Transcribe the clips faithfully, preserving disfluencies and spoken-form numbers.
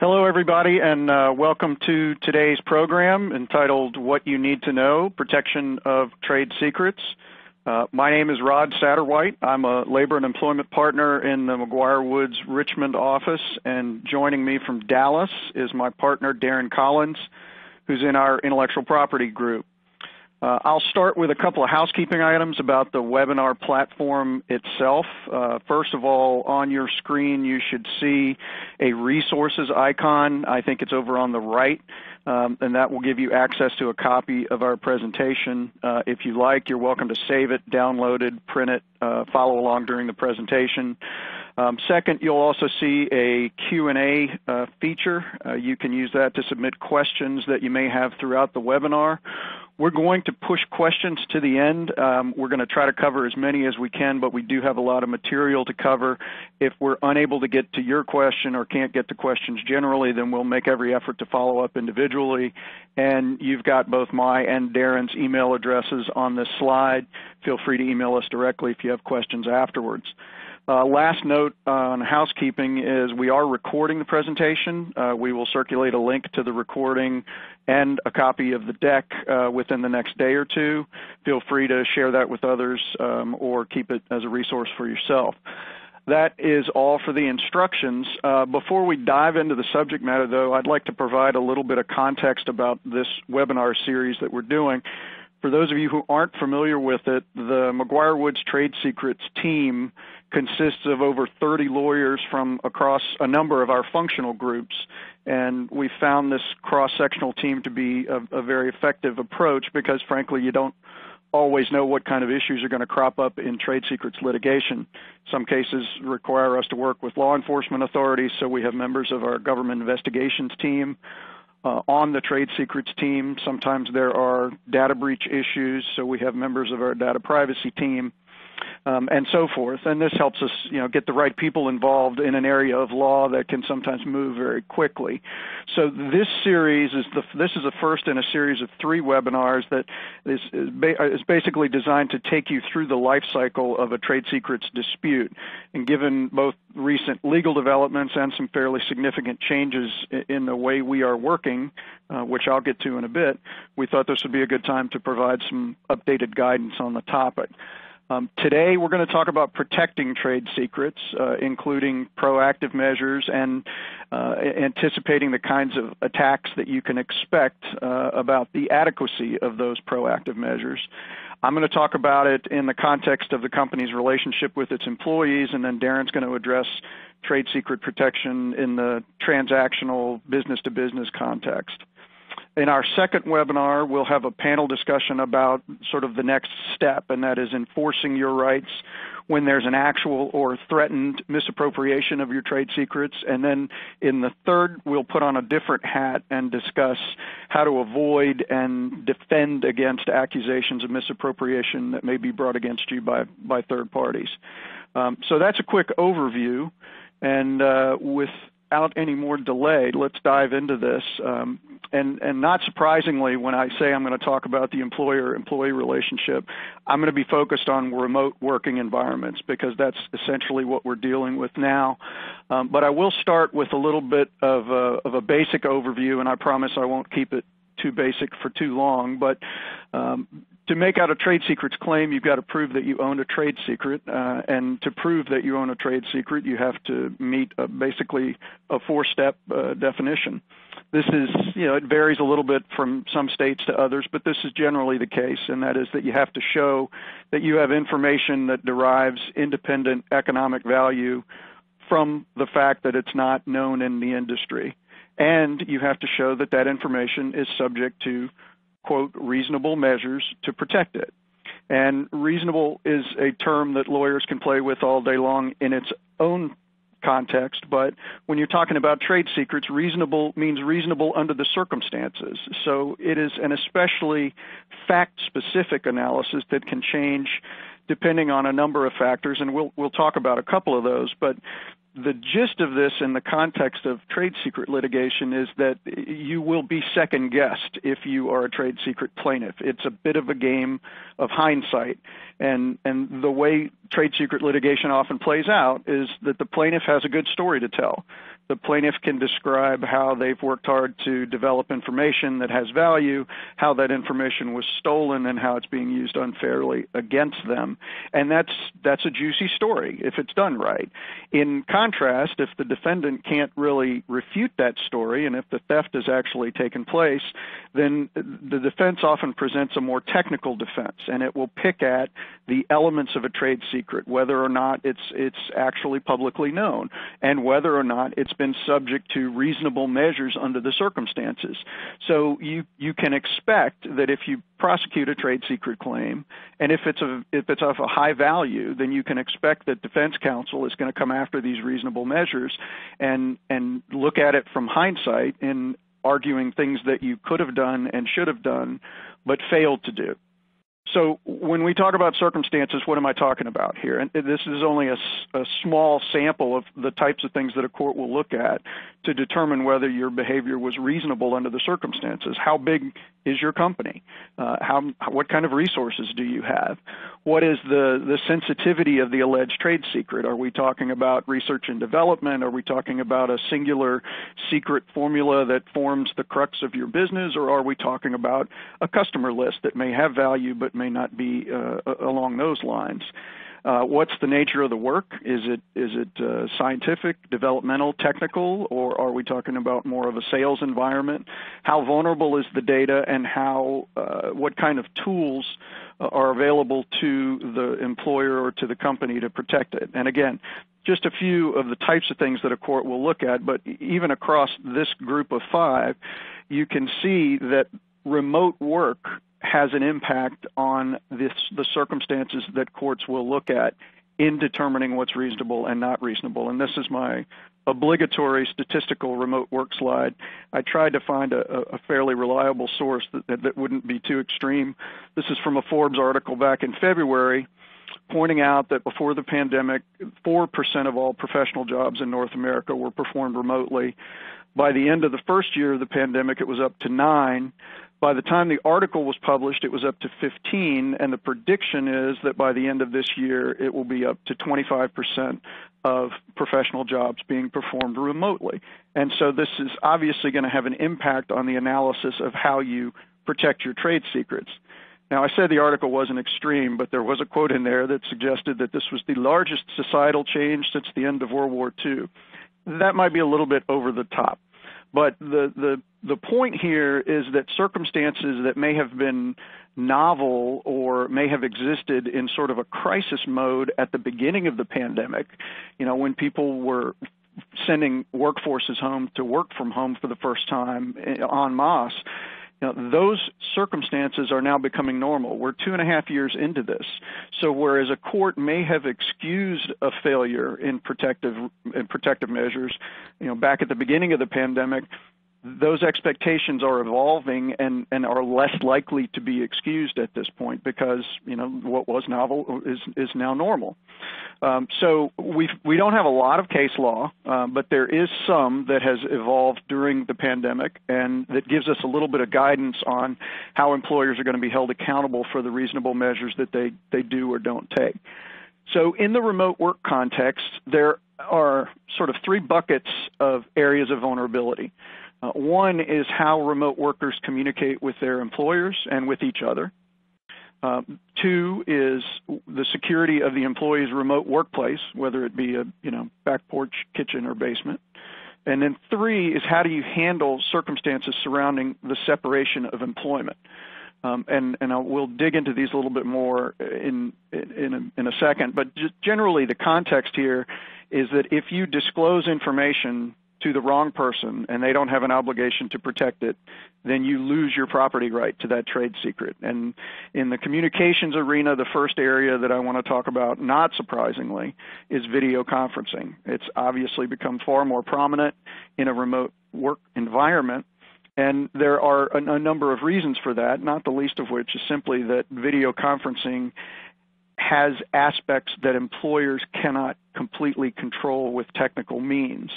Hello, everybody, and uh, welcome to today's program entitled What You Need to Know, Protection of Trade Secrets. Uh, my name is Rod Satterwhite. I'm a labor and employment partner in the McGuire Woods Richmond office, and joining me from Dallas is my partner, Darren Collins, who's in our intellectual property group. Uh, I'll start with a couple of housekeeping items about the webinar platform itself. Uh, first of all, on your screen, you should see a resources icon. I think it's over on the right, um, and that will give you access to a copy of our presentation. Uh, if you like, you're welcome to save it, download it, print it, uh, follow along during the presentation. Um, second, you'll also see a Q and A uh, feature. Uh, you can use that to submit questions that you may have throughout the webinar. We're going to push questions to the end. Um, we're going to try to cover as many as we can, but we do have a lot of material to cover. If we're unable to get to your question or can't get to questions generally, then we'll make every effort to follow up individually. And you've got both my and Darren's email addresses on this slide. Feel free to email us directly if you have questions afterwards. Uh, last note on housekeeping is we are recording the presentation. Uh, we will circulate a link to the recording and a copy of the deck uh, within the next day or two. Feel free to share that with others um, or keep it as a resource for yourself. That is all for the instructions. Uh, before we dive into the subject matter, though, I'd like to provide a little bit of context about this webinar series that we're doing. For those of you who aren't familiar with it, the McGuire Woods Trade Secrets team consists of over thirty lawyers from across a number of our functional groups, and we found this cross-sectional team to be a, a very effective approach because, frankly, you don't always know what kind of issues are going to crop up in trade secrets litigation. Some cases require us to work with law enforcement authorities, so we have members of our government investigations team Uh, on the trade secrets team. Sometimes there are data breach issues, so we have members of our data privacy team, um, and so forth. And this helps us, you know, get the right people involved in an area of law that can sometimes move very quickly. So this series is the this is the first in a series of three webinars that is is, ba is basically designed to take you through the life cycle of a trade secrets dispute. And given both recent legal developments and some fairly significant changes in the way we are working, uh, which I'll get to in a bit, we thought this would be a good time to provide some updated guidance on the topic. Um, today, we're going to talk about protecting trade secrets, uh, including proactive measures and uh, anticipating the kinds of attacks that you can expect uh, about the adequacy of those proactive measures. I'm going to talk about it in the context of the company's relationship with its employees, and then Darren's going to address trade secret protection in the transactional business-to-business context. In our second webinar, we'll have a panel discussion about sort of the next step, and that is enforcing your rights when there's an actual or threatened misappropriation of your trade secrets. And then in the third, we'll put on a different hat and discuss how to avoid and defend against accusations of misappropriation that may be brought against you by, by third parties. Um, so that's a quick overview, and uh, with Without any more delay, let's dive into this. Um, and, and not surprisingly, when I say I'm going to talk about the employer-employee relationship, I'm going to be focused on remote working environments because that's essentially what we're dealing with now. Um, but I will start with a little bit of a, of a basic overview, and I promise I won't keep it too basic for too long. But um, to make out a trade secrets claim, you've got to prove that you own a trade secret, uh, and to prove that you own a trade secret, you have to meet a, basically a four-step uh, definition. This is, you know, it varies a little bit from some states to others, but this is generally the case, and that is that you have to show that you have information that derives independent economic value from the fact that it's not known in the industry, and you have to show that that information is subject to, quote, reasonable measures to protect it. And reasonable is a term that lawyers can play with all day long in its own context, but when you're talking about trade secrets, reasonable means reasonable under the circumstances. So it is an especially fact-specific analysis that can change depending on a number of factors, and we'll, we'll talk about a couple of those, but the gist of this in the context of trade secret litigation is that you will be second-guessed if you are a trade secret plaintiff. It's a bit of a game of hindsight, and, and the way trade secret litigation often plays out is that the plaintiff has a good story to tell. The plaintiff can describe how they've worked hard to develop information that has value, how that information was stolen, and how it's being used unfairly against them. And that's that's a juicy story if it's done right. In contrast, if the defendant can't really refute that story and if the theft has actually taken place, then the defense often presents a more technical defense, and it will pick at the elements of a trade secret, whether or not it's it's actually publicly known and whether or not it's been subject to reasonable measures under the circumstances. So you you can expect that if you prosecute a trade secret claim, and if it's a if it's of a high value, then you can expect that defense counsel is going to come after these reasonable measures and and look at it from hindsight in arguing things that you could have done and should have done but failed to do. So when we talk about circumstances, what am I talking about here? And this is only a, a small sample of the types of things that a court will look at to determine whether your behavior was reasonable under the circumstances. How big is your company? Uh, how, what kind of resources do you have? What is the, the sensitivity of the alleged trade secret? Are we talking about research and development? Are we talking about a singular secret formula that forms the crux of your business? Or are we talking about a customer list that may have value but may not be uh, along those lines? Uh, what's the nature of the work? Is it is it uh, scientific, developmental, technical, or are we talking about more of a sales environment? How vulnerable is the data, and how uh, what kind of tools are available to the employer or to the company to protect it? And again, just a few of the types of things that a court will look at, but even across this group of five, you can see that remote work has an impact on this, the circumstances that courts will look at in determining what's reasonable and not reasonable. And this is my obligatory statistical remote work slide. I tried to find a, a fairly reliable source that, that, that wouldn't be too extreme. This is from a Forbes article back in February, pointing out that before the pandemic, four percent of all professional jobs in North America were performed remotely. By the end of the first year of the pandemic, it was up to nine. By the time the article was published, it was up to fifteen, and the prediction is that by the end of this year, it will be up to twenty-five percent of professional jobs being performed remotely. And so this is obviously going to have an impact on the analysis of how you protect your trade secrets. Now, I said the article wasn't extreme, but there was a quote in there that suggested that this was the largest societal change since the end of World War Two. That might be a little bit over the top. But the, the the point here is that circumstances that may have been novel or may have existed in sort of a crisis mode at the beginning of the pandemic, you know, when people were sending workforces home to work from home for the first time en masse, you know, those circumstances are now becoming normal. We're two and a half years into this. So whereas a court may have excused a failure in protective in protective measures, you know, back at the beginning of the pandemic, those expectations are evolving and, and are less likely to be excused at this point because, you know, what was novel is, is now normal. Um, so we we don't have a lot of case law, uh, but there is some that has evolved during the pandemic and that gives us a little bit of guidance on how employers are going to be held accountable for the reasonable measures that they, they do or don't take. So in the remote work context, there are sort of three buckets of areas of vulnerability. Uh, one is how remote workers communicate with their employers and with each other. Uh, two is the security of the employee's remote workplace, whether it be a you know back porch, kitchen, or basement. And then three is how do you handle circumstances surrounding the separation of employment. Um, and and I will dig into these a little bit more in in a, in a second. But just generally, the context here is that if you disclose information to the wrong person and they don't have an obligation to protect it, then you lose your property right to that trade secret. And in the communications arena, the first area that I want to talk about, not surprisingly, is video conferencing. It's obviously become far more prominent in a remote work environment. And there are a, a number of reasons for that, not the least of which is simply that video conferencing has aspects that employers cannot completely control with technical means.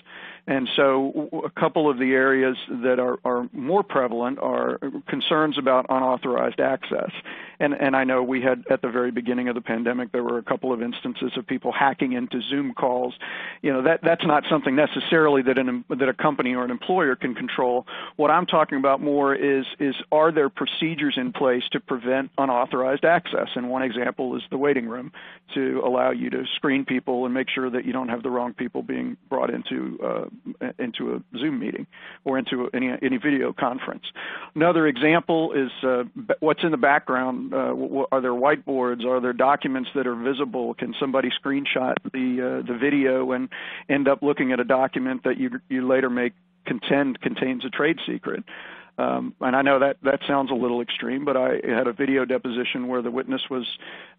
And so a couple of the areas that are, are more prevalent are concerns about unauthorized access. And, and I know we had, at the very beginning of the pandemic, there were a couple of instances of people hacking into Zoom calls. You know, that, that's not something necessarily that, an, that a company or an employer can control. What I'm talking about more is, is are there procedures in place to prevent unauthorized access? And one example is the waiting room, to allow you to screen people and make sure that you don't have the wrong people being brought into uh, into a Zoom meeting or into any, any video conference. Another example is uh, what's in the background. Uh, are there whiteboards? Are there documents that are visible? Can somebody screenshot the uh, the video and end up looking at a document that you you later make contend contains a trade secret? Um, and I know that that sounds a little extreme, but I had a video deposition where the witness was,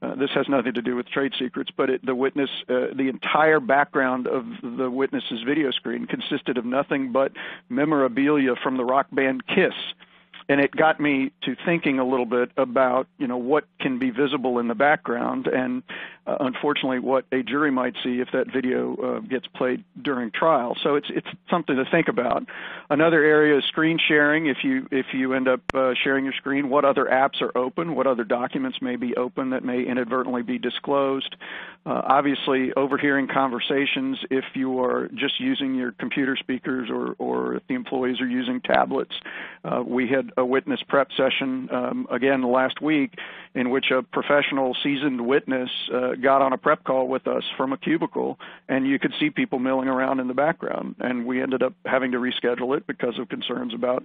uh, this has nothing to do with trade secrets, but it, the witness, uh, the entire background of the witness's video screen consisted of nothing but memorabilia from the rock band KISS. And it got me to thinking a little bit about, you know, what can be visible in the background and, uh, unfortunately, what a jury might see if that video uh, gets played during trial. So it's it's something to think about. Another area is screen sharing. If you if you end up uh, sharing your screen, what other apps are open? What other documents may be open that may inadvertently be disclosed? Uh, obviously, overhearing conversations if you are just using your computer speakers, or, or if the employees are using tablets. Uh, we had a witness prep session um, again last week, in which a professional, seasoned witness uh, got on a prep call with us from a cubicle, and you could see people milling around in the background. And we ended up having to reschedule it because of concerns about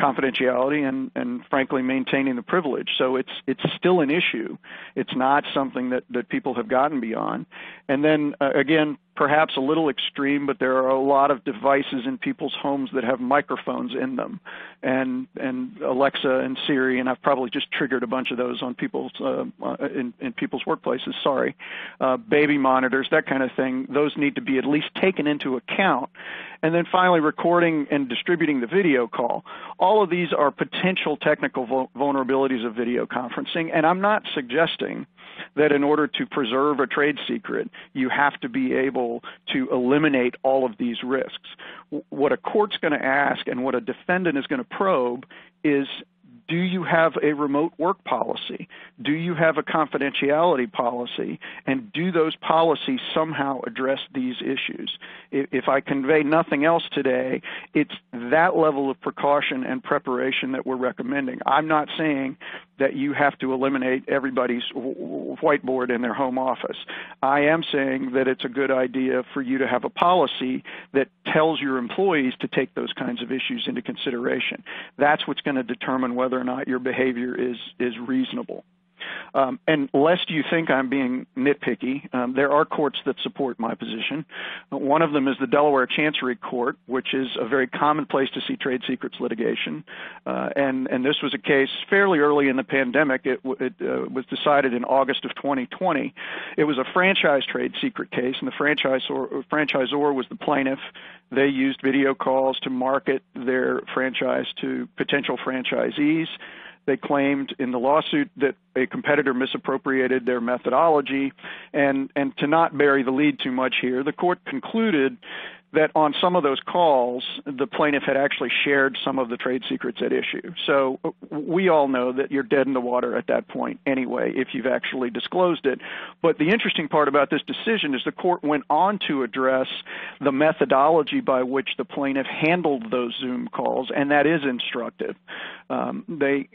confidentiality and, and frankly, maintaining the privilege. So it's it's still an issue. It's not something that, that people have gotten beyond. And then uh, again, perhaps a little extreme, but there are a lot of devices in people's homes that have microphones in them, and and Alexa and Siri, and I've probably just triggered a bunch of those on people's uh, in in people's workplaces. Sorry, uh, baby monitors, that kind of thing. Those need to be at least taken into account. And then finally, recording and distributing the video call. All of these are potential technical vul- vulnerabilities of video conferencing, and I'm not suggesting that in order to preserve a trade secret, you have to be able to eliminate all of these risks. What a court's going to ask and what a defendant is going to probe is, do you have a remote work policy? Do you have a confidentiality policy? And do those policies somehow address these issues? If I convey nothing else today, it's that level of precaution and preparation that we're recommending. I'm not saying that you have to eliminate everybody's whiteboard in their home office. I am saying that it's a good idea for you to have a policy that tells your employees to take those kinds of issues into consideration. That's what's going to determine whether or not your behavior is is reasonable. Um, and lest you think I'm being nitpicky, um, there are courts that support my position. One of them is the Delaware Chancery Court, which is a very common place to see trade secrets litigation. Uh, and, and this was a case fairly early in the pandemic. It, it uh, was decided in August of twenty twenty. It was a franchise trade secret case, and the franchisor, franchisor was the plaintiff. They used video calls to market their franchise to potential franchisees. They claimed in the lawsuit that a competitor misappropriated their methodology, and, and to not bury the lead too much here, the court concluded that on some of those calls, the plaintiff had actually shared some of the trade secrets at issue. So we all know that you're dead in the water at that point anyway, if you've actually disclosed it. But the interesting part about this decision is the court went on to address the methodology by which the plaintiff handled those Zoom calls, and that is instructive. Um, they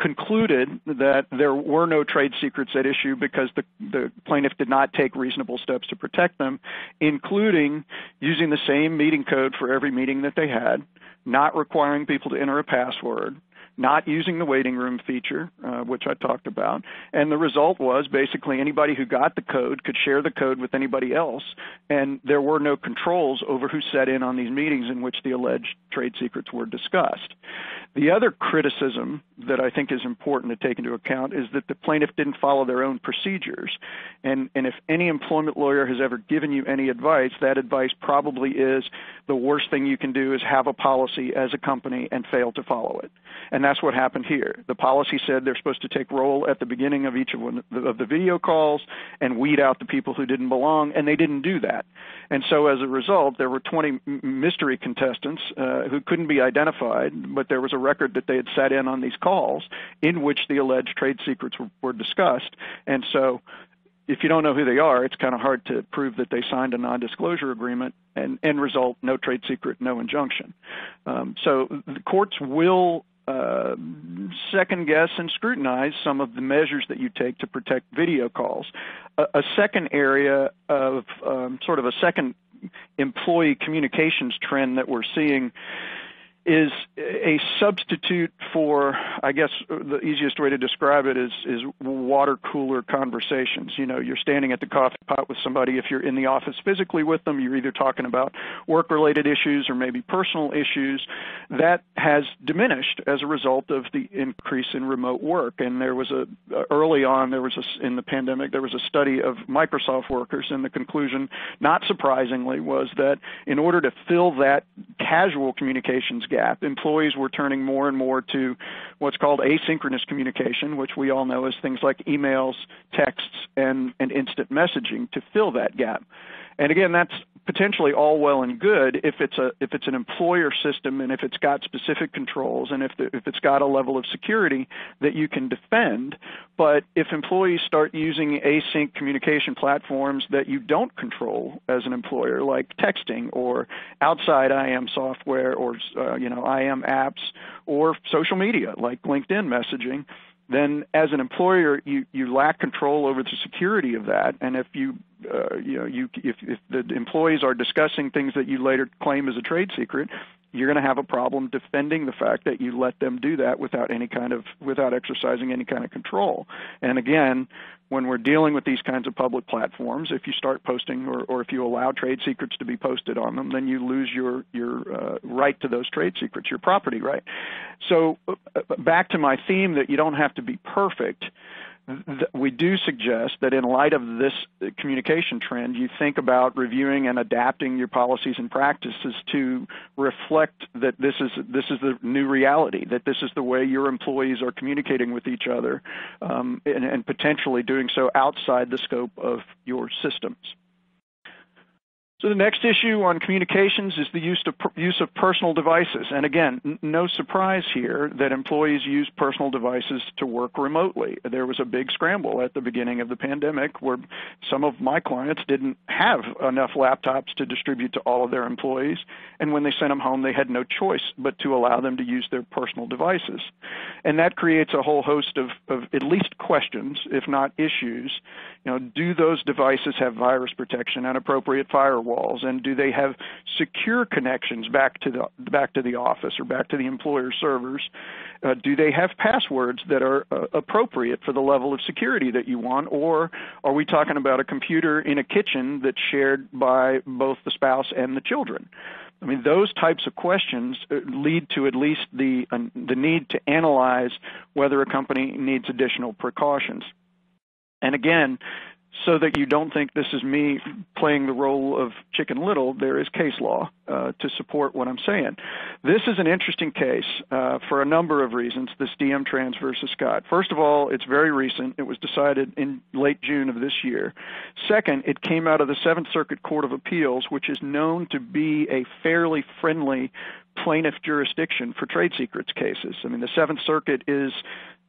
concluded that there were no trade secrets at issue because the, the plaintiff did not take reasonable steps to protect them, including using the same meeting code for every meeting that they had, not requiring people to enter a password, not using the waiting room feature, uh, which I talked about. And the result was basically anybody who got the code could share the code with anybody else, and there were no controls over who sat in on these meetings in which the alleged trade secrets were discussed. The other criticism that I think is important to take into account is that the plaintiff didn't follow their own procedures. And, and if any employment lawyer has ever given you any advice, that advice probably is the worst thing you can do is have a policy as a company and fail to follow it. And that's what happened here. The policy said they're supposed to take roll at the beginning of each of, one, of the video calls and weed out the people who didn't belong, and they didn't do that. And so as a result, there were twenty mystery contestants uh, who couldn't be identified, but there was a record that they had sat in on these calls in which the alleged trade secrets were, were discussed. And so if you don't know who they are, it's kind of hard to prove that they signed a non-disclosure agreement, and end result, no trade secret, no injunction. Um, so the courts will uh, second guess and scrutinize some of the measures that you take to protect video calls. A, a second area of um, sort of a second employee communications trend that we're seeing is a substitute for, I guess the easiest way to describe it is, is water cooler conversations. You know, you're standing at the coffee pot with somebody. If you're in the office physically with them, you're either talking about work-related issues or maybe personal issues. That has diminished as a result of the increase in remote work. And there was a, early on, there was a, in the pandemic, there was a study of Microsoft workers, and the conclusion, not surprisingly, was that in order to fill that casual communications gap, employees were turning more and more to what's called asynchronous communication, which we all know is things like emails, texts, and, and instant messaging to fill that gap. And again, that's potentially all well and good if it's a if it's an employer system and if it's got specific controls and if the, if it's got a level of security that you can defend. But if employees start using async communication platforms that you don't control as an employer, like texting or outside I A M software or uh, you know I A M apps or social media like LinkedIn messaging, then as an employer, you, you lack control over the security of that. And if you, uh, you know, you, if, if the employees are discussing things that you later claim as a trade secret, you're going to have a problem defending the fact that you let them do that without any kind of, without exercising any kind of control. And again, when we're dealing with these kinds of public platforms, if you start posting or, or if you allow trade secrets to be posted on them, then you lose your, your uh, right to those trade secrets, your property right. So uh, back to my theme that you don't have to be perfect, we do suggest that in light of this communication trend, you think about reviewing and adapting your policies and practices to reflect that this is this is the new reality, that this is the way your employees are communicating with each other, um, and, and potentially doing so outside the scope of your systems. So the next issue on communications is the use of, use of personal devices. And again, no surprise here that employees use personal devices to work remotely. There was a big scramble at the beginning of the pandemic where some of my clients didn't have enough laptops to distribute to all of their employees. And when they sent them home, they had no choice but to allow them to use their personal devices. And that creates a whole host of, of at least questions, if not issues. You know, do those devices have virus protection and appropriate firewalls? And do they have secure connections back to the back to the office or back to the employer servers? Uh, do they have passwords that are uh, appropriate for the level of security that you want, or are we talking about a computer in a kitchen that's shared by both the spouse and the children? I mean, those types of questions lead to at least the uh, the need to analyze whether a company needs additional precautions. And again, so that you don't think this is me playing the role of Chicken Little, there is case law uh, to support what I'm saying. This is an interesting case uh, for a number of reasons, this D M Trans versus Scott. First of all, it's very recent. It was decided in late June of this year. Second, it came out of the Seventh Circuit Court of Appeals, which is known to be a fairly friendly plaintiff jurisdiction for trade secrets cases. I mean, the Seventh Circuit is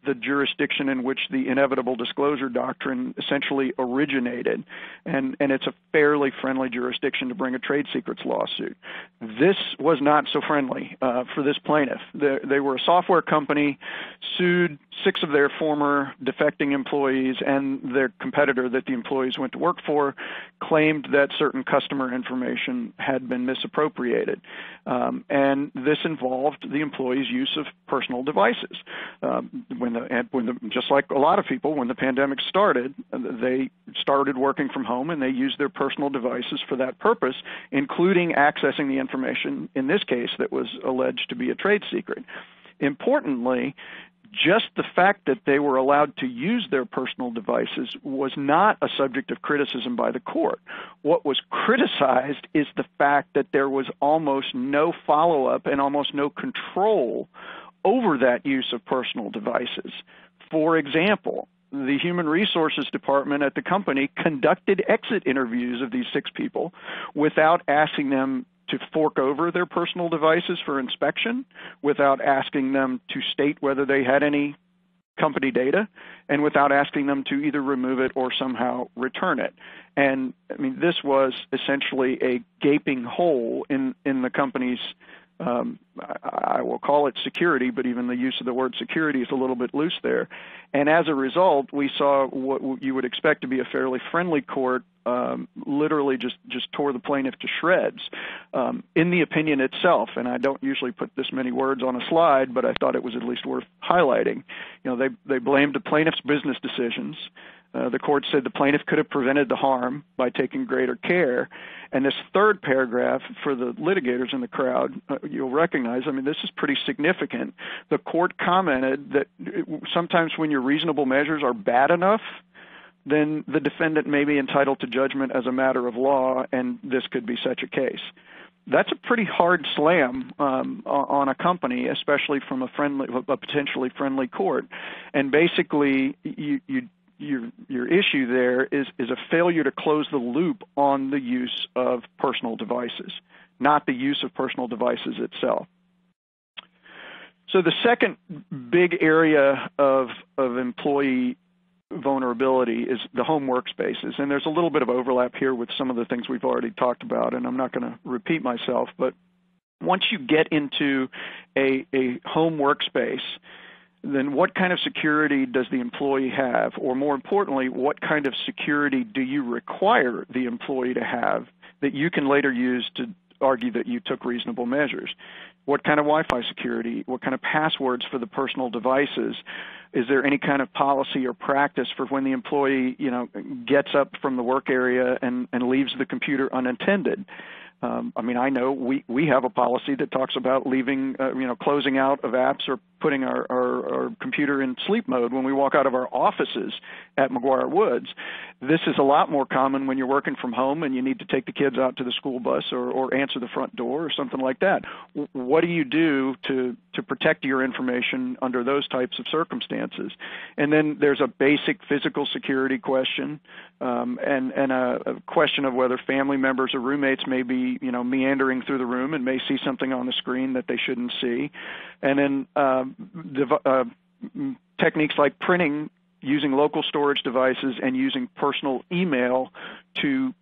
the jurisdiction in which the inevitable disclosure doctrine essentially originated, and, and it's a fairly friendly jurisdiction to bring a trade secrets lawsuit. This was not so friendly uh, for this plaintiff. They, they were a software company, sued six of their former defecting employees, and their competitor that the employees went to work for claimed that certain customer information had been misappropriated. Um, and this involved the employees' use of personal devices. Um, when And when the, just like a lot of people, when the pandemic started, they started working from home and they used their personal devices for that purpose, including accessing the information, in this case, that was alleged to be a trade secret. Importantly, just the fact that they were allowed to use their personal devices was not a subject of criticism by the court. What was criticized is the fact that there was almost no follow-up and almost no control over that use of personal devices. For example, the Human Resources Department at the company conducted exit interviews of these six people without asking them to fork over their personal devices for inspection, without asking them to state whether they had any company data, and without asking them to either remove it or somehow return it. And I mean, this was essentially a gaping hole in, in the company's Um, I will call it security, but even the use of the word security is a little bit loose there. And as a result, we saw what you would expect to be a fairly friendly court um, literally just, just tore the plaintiff to shreds. Um, in the opinion itself, and I don't usually put this many words on a slide, but I thought it was at least worth highlighting, you know, they, they blamed the plaintiff's business decisions. Uh, the court said the plaintiff could have prevented the harm by taking greater care. And this third paragraph, for the litigators in the crowd, uh, you'll recognize, I mean, this is pretty significant. The court commented that sometimes when your reasonable measures are bad enough, then the defendant may be entitled to judgment as a matter of law, and this could be such a case. That's a pretty hard slam um, on a company, especially from a friendly, a potentially friendly court. And basically, you, you Your, your issue there is, is a failure to close the loop on the use of personal devices, not the use of personal devices itself. So the second big area of, of employee vulnerability is the home workspaces. And there's a little bit of overlap here with some of the things we've already talked about, and I'm not going to repeat myself. But once you get into a, a home workspace, then what kind of security does the employee have? Or more importantly, what kind of security do you require the employee to have that you can later use to argue that you took reasonable measures? What kind of Wi-Fi security? What kind of passwords for the personal devices? Is there any kind of policy or practice for when the employee, you know, gets up from the work area and, and leaves the computer unattended? Um, I mean, I know we, we have a policy that talks about leaving, uh, you know, closing out of apps or putting our, our, our computer in sleep mode when we walk out of our offices at McGuire Woods. This is a lot more common when you're working from home and you need to take the kids out to the school bus or, or answer the front door or something like that. What do you do to, to protect your information under those types of circumstances? And then there's a basic physical security question um, and, and a, a question of whether family members or roommates may be, you know, meandering through the room and may see something on the screen that they shouldn't see. And then uh, uh, techniques like printing, using local storage devices, and using personal email to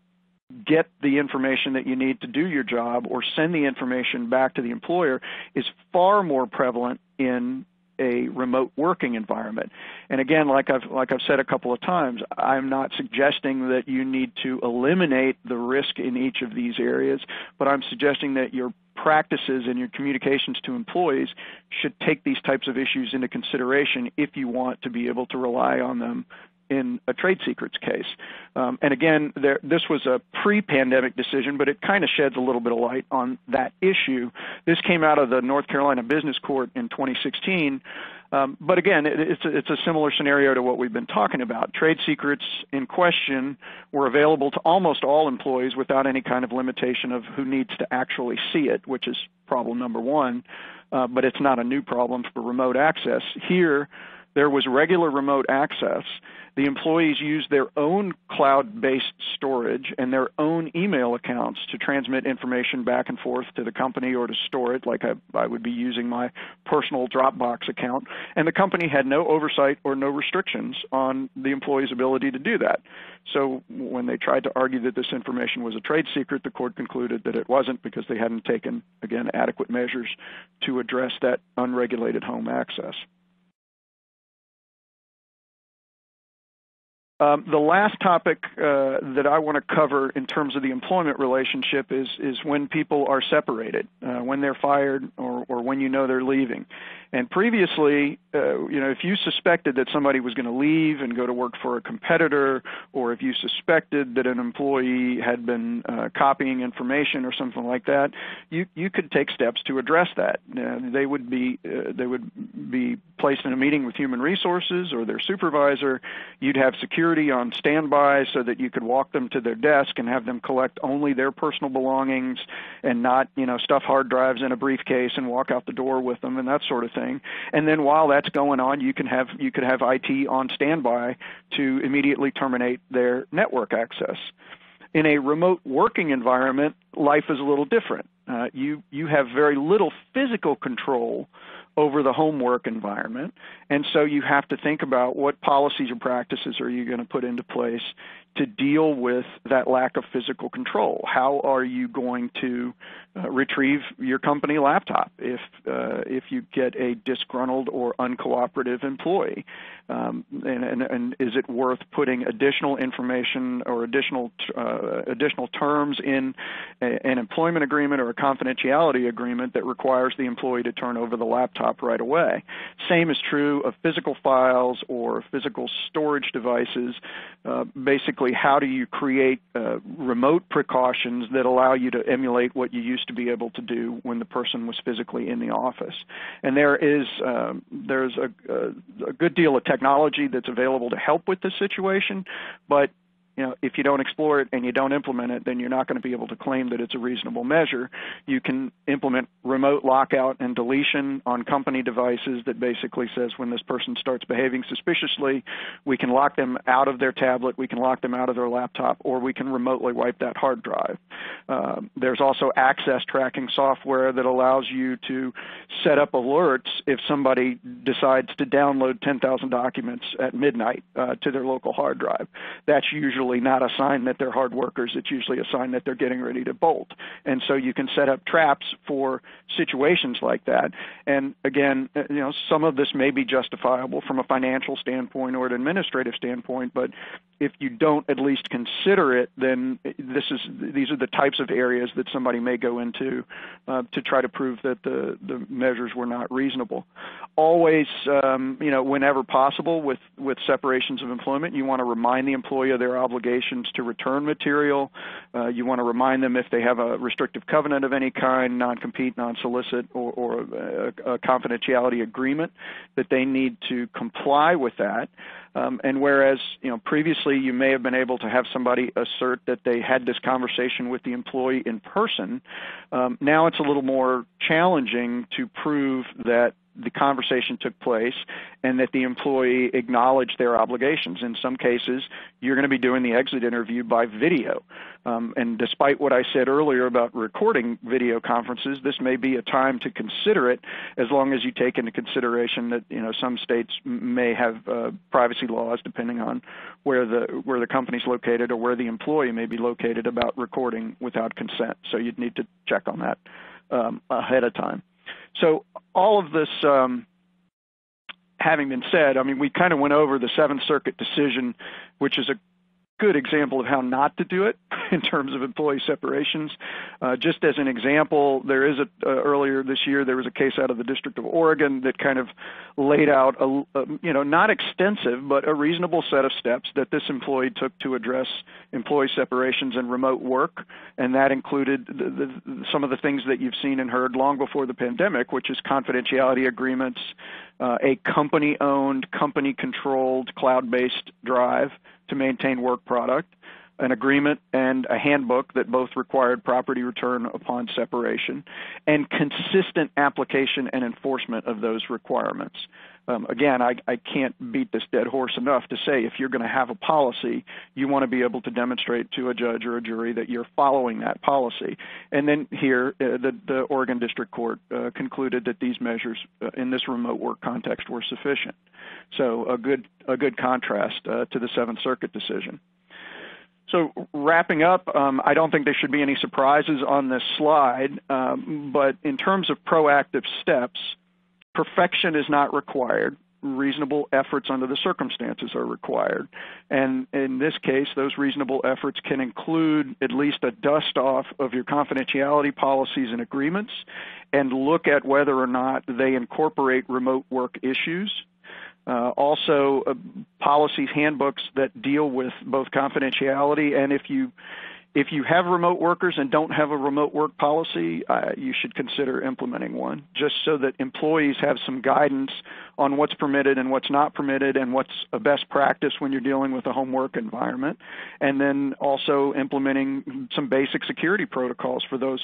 get the information that you need to do your job or send the information back to the employer is far more prevalent in a remote working environment. And again, like I've, like I've said a couple of times, I'm not suggesting that you need to eliminate the risk in each of these areas, but I'm suggesting that your practices and your communications to employees should take these types of issues into consideration if you want to be able to rely on them in a trade secrets case. Um, and again, there, this was a pre-pandemic decision, but it kind of sheds a little bit of light on that issue. This came out of the North Carolina Business Court in twenty sixteen. Um, but again, it, it's, a, it's a similar scenario to what we've been talking about. Trade secrets in question were available to almost all employees without any kind of limitation of who needs to actually see it, which is problem number one. Uh, but it's not a new problem for remote access. Here, there was regular remote access. The employees used their own cloud-based storage and their own email accounts to transmit information back and forth to the company or to store it, like I, I would be using my personal Dropbox account. And the company had no oversight or no restrictions on the employee's ability to do that. So when they tried to argue that this information was a trade secret, the court concluded that it wasn't because they hadn't taken, again, adequate measures to address that unregulated home access. Um, the last topic uh, that I want to cover in terms of the employment relationship is, is when people are separated, uh, when they're fired or, or when you know they're leaving. And previously, uh, you know, if you suspected that somebody was going to leave and go to work for a competitor, or if you suspected that an employee had been uh, copying information or something like that, you you could take steps to address that. Uh, they would be uh, they would be placed in a meeting with human resources or their supervisor. You'd have security on standby so that you could walk them to their desk and have them collect only their personal belongings and not, you know, stuff hard drives in a briefcase and walk out the door with them and that sort of thing. And then while that's going on, you can have you could have I T on standby to immediately terminate their network access. In a remote working environment, life is a little different. Uh, you you have very little physical control over the homework environment, and so you have to think about what policies or practices are you going to put into place to deal with that lack of physical control. How are you going to uh, retrieve your company laptop if uh, if you get a disgruntled or uncooperative employee? Um, and, and, and is it worth putting additional information or additional uh, additional terms in a, an employment agreement or a confidentiality agreement that requires the employee to turn over the laptop right away? Same is true of physical files or physical storage devices. Uh, basically, how do you create uh, remote precautions that allow you to emulate what you used to be able to do when the person was physically in the office? And there is um, there's a, a, a good deal of technology that's available to help with this situation, but you know, if you don't explore it and you don't implement it, then you're not going to be able to claim that it's a reasonable measure. You can implement remote lockout and deletion on company devices that basically says when this person starts behaving suspiciously, we can lock them out of their tablet, we can lock them out of their laptop, or we can remotely wipe that hard drive. Um, there's also access tracking software that allows you to set up alerts if somebody decides to download ten thousand documents at midnight uh, to their local hard drive. That's usually not a sign that they're hard workers. It's usually a sign that they're getting ready to bolt. And so you can set up traps for situations like that. And again, you know, some of this may be justifiable from a financial standpoint or an administrative standpoint, but if you don't at least consider it, then this is these are the types of areas that somebody may go into uh, to try to prove that the, the measures were not reasonable. Always, um, you know, whenever possible with, with separations of employment, you want to remind the employee of their obligations to return material. Uh, you want to remind them if they have a restrictive covenant of any kind, non-compete, non-solicit, or, or a, a confidentiality agreement, that they need to comply with that. Um, and whereas, you know, previously you may have been able to have somebody assert that they had this conversation with the employee in person, um, now it's a little more challenging to prove that the conversation took place and that the employee acknowledged their obligations. In some cases, you're going to be doing the exit interview by video. Um, and despite what I said earlier about recording video conferences, this may be a time to consider it, as long as you take into consideration that, you know, some states may have uh, privacy laws depending on where the where the company's located or where the employee may be located about recording without consent. So you'd need to check on that um, ahead of time. So all of this um, having been said, I mean, we kind of went over the Seventh Circuit decision, which is a good example of how not to do it in terms of employee separations. Uh, just as an example, there is a uh, earlier this year there was a case out of the District of Oregon that kind of laid out a, a you know not extensive but a reasonable set of steps that this employee took to address employee separations and remote work, and that included the, the, some of the things that you've seen and heard long before the pandemic, which is confidentiality agreements, uh, a company-owned, company-controlled cloud-based drive to maintain work product, an agreement, and a handbook that both required property return upon separation, and consistent application and enforcement of those requirements. Um, again, I, I can't beat this dead horse enough to say if you're going to have a policy, you want to be able to demonstrate to a judge or a jury that you're following that policy. And then here, uh, the, the Oregon District Court uh, concluded that these measures uh, in this remote work context were sufficient. So a good, a good contrast uh, to the Seventh Circuit decision. So wrapping up, um, I don't think there should be any surprises on this slide, um, but in terms of proactive steps, perfection is not required. reasonable efforts under the circumstances are required. And in this case, those reasonable efforts can include at least a dust off of your confidentiality policies and agreements, and look at whether or not they incorporate remote work issues. Uh, also, uh, policies, handbooks that deal with both confidentiality, and if you if you have remote workers and don't have a remote work policy, uh, you should consider implementing one, just so that employees have some guidance on what's permitted and what's not permitted and what's a best practice when you're dealing with a home work environment. And then also implementing some basic security protocols for those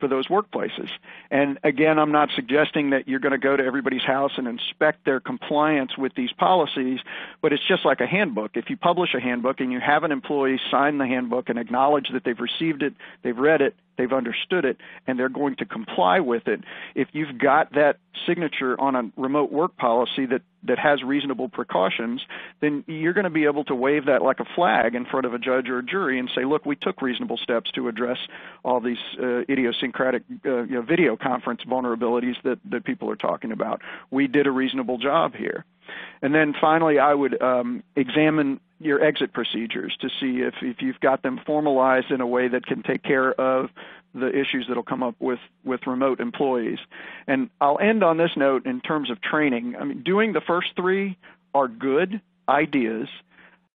for those workplaces. And again, I'm not suggesting that you're going to go to everybody's house and inspect their compliance with these policies, but it's just like a handbook. If you publish a handbook and you have an employee sign the handbook and acknowledge that they've received it, they've read it, they've understood it, and they're going to comply with it, if you've got that signature on a remote work policy that, that has reasonable precautions, then you're going to be able to wave that like a flag in front of a judge or a jury and say, look, we took reasonable steps to address all these uh, idiosyncratic uh, you know, video conference vulnerabilities that, that people are talking about. We did a reasonable job here. And then finally, I would um, examine your exit procedures to see if, if you've got them formalized in a way that can take care of the issues that will come up with, with remote employees. And I'll end on this note in terms of training. I mean, doing the first three are good ideas.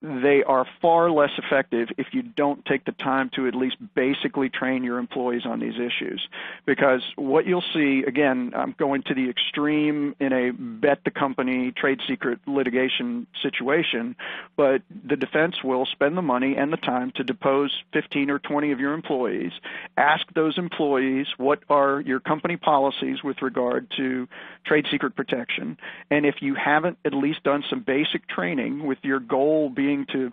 They are far less effective if you don't take the time to at least basically train your employees on these issues. Because what you'll see, again, I'm going to the extreme in a bet the company trade secret litigation situation, but the defense will spend the money and the time to depose fifteen or twenty of your employees. Ask those employees, what are your company policies with regard to trade secret protection? And if you haven't at least done some basic training, with your goal being to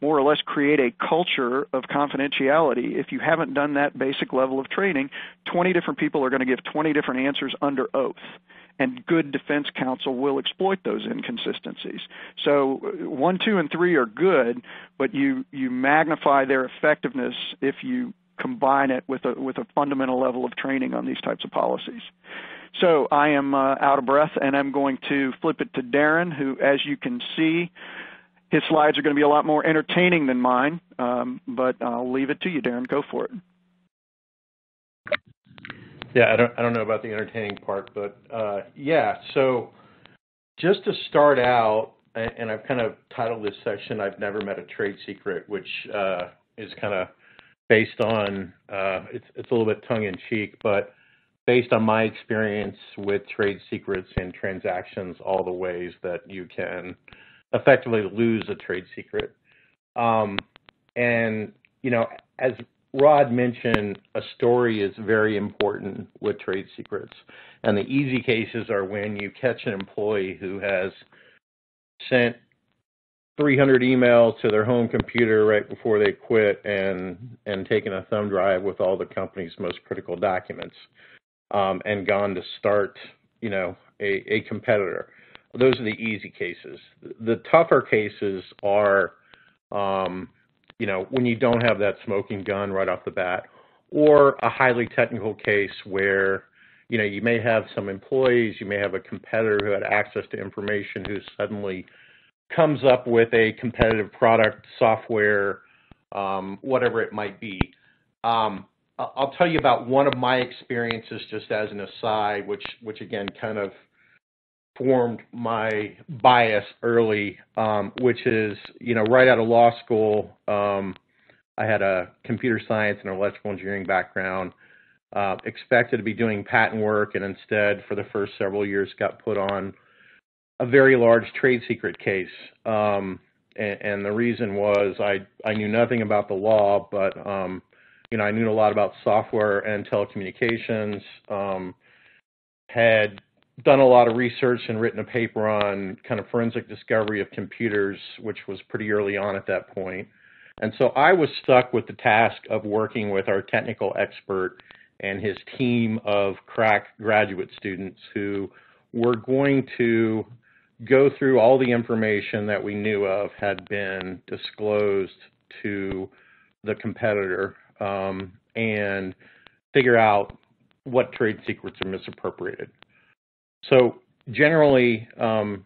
more or less create a culture of confidentiality, if you haven't done that basic level of training, twenty different people are going to give twenty different answers under oath. And good defense counsel will exploit those inconsistencies. So one, two, and three are good, but you, you magnify their effectiveness if you combine it with a, with a fundamental level of training on these types of policies. So I am uh, out of breath, and I'm going to flip it to Darren, who, as you can see, his slides are going to be a lot more entertaining than mine, um, but I'll leave it to you, Darren. Go for it. Yeah, I don't, I don't know about the entertaining part, but uh, yeah. So just to start out, and I've kind of titled this section, I've Never Met a Trade Secret, which uh, is kind of based on, uh, it's, it's a little bit tongue-in-cheek, but based on my experience with trade secrets and transactions, all the ways that you can effectively lose a trade secret. Um, and, you know, as Rod mentioned, a story is very important with trade secrets. And the easy cases are when you catch an employee who has sent three hundred emails to their home computer right before they quit and, and taken a thumb drive with all the company's most critical documents um, and gone to start, you know, a, a competitor. Those are the easy cases. The tougher cases are, um, you know, when you don't have that smoking gun right off the bat, or a highly technical case where, you know, you may have some employees, you may have a competitor who had access to information who suddenly comes up with a competitive product, software, um, whatever it might be. Um, I'll tell you about one of my experiences just as an aside, which, which again, kind of formed my bias early, um, which is, you know, right out of law school, um, I had a computer science and electrical engineering background, uh, expected to be doing patent work, and instead, for the first several years, got put on a very large trade secret case. Um, and, and the reason was I, I knew nothing about the law, but, um, you know, I knew a lot about software and telecommunications, um, had done a lot of research and written a paper on kind of forensic discovery of computers, which was pretty early on at that point. And so I was stuck with the task of working with our technical expert and his team of crack graduate students who were going to go through all the information that we knew of had been disclosed to the competitor um, and figure out what trade secrets are misappropriated. So generally, um,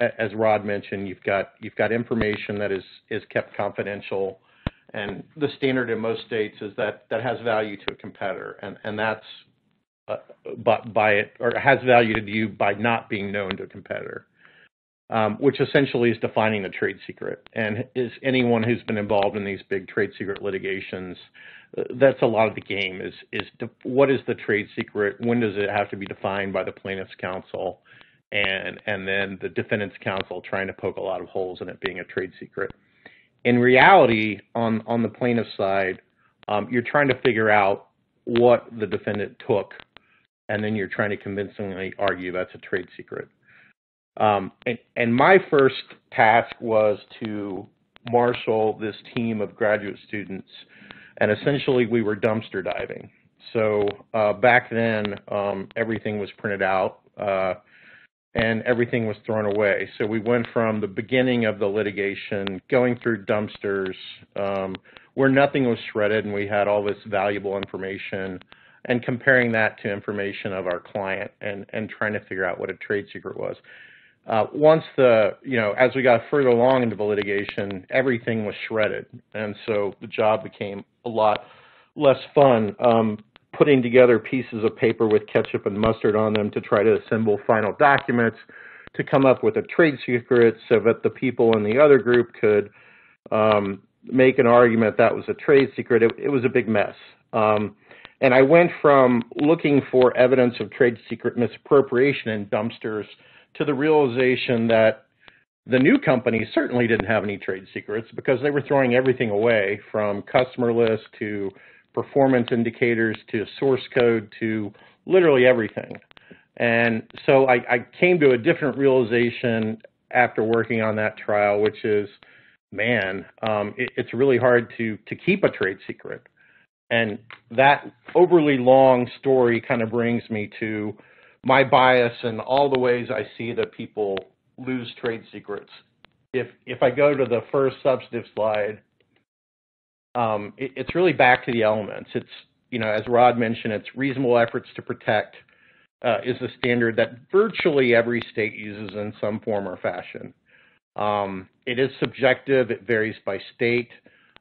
as Rod mentioned, you've got you've got information that is is kept confidential, and the standard in most states is that that has value to a competitor, and and that's uh, but by it or has value to you by not being known to a competitor, um, which essentially is defining the trade secret. And is anyone who's been involved in these big trade secret litigations, that's a lot of the game is is to, what is the trade secret? When does it have to be defined by the plaintiff's counsel? And, and then the defendant's counsel trying to poke a lot of holes in it being a trade secret. In reality, on, on the plaintiff's side, um, you're trying to figure out what the defendant took, and then you're trying to convincingly argue that's a trade secret. Um, and, and my first task was to marshal this team of graduate students, and essentially we were dumpster diving. So uh, back then, um, everything was printed out. Uh, and everything was thrown away. So we went from the beginning of the litigation, going through dumpsters, um, where nothing was shredded and we had all this valuable information, and comparing that to information of our client and, and trying to figure out what a trade secret was. Uh, once the, you know, as we got further along into the litigation, everything was shredded. And so the job became a lot less fun. Um, putting together pieces of paper with ketchup and mustard on them to try to assemble final documents to come up with a trade secret so that the people in the other group could um, make an argument that was a trade secret. It, it was a big mess. Um, and I went from looking for evidence of trade secret misappropriation in dumpsters to the realization that the new company certainly didn't have any trade secrets because they were throwing everything away, from customer lists to performance indicators to source code to literally everything. And so I, I came to a different realization after working on that trial, which is, man, um, it, it's really hard to, to keep a trade secret. And that overly long story kind of brings me to my bias and all the ways I see that people lose trade secrets. If, if I go to the first substantive slide, Um, it, it's really back to the elements. It's, you know, as Rod mentioned, it's reasonable efforts to protect uh, is the standard that virtually every state uses in some form or fashion. Um, it is subjective. It varies by state.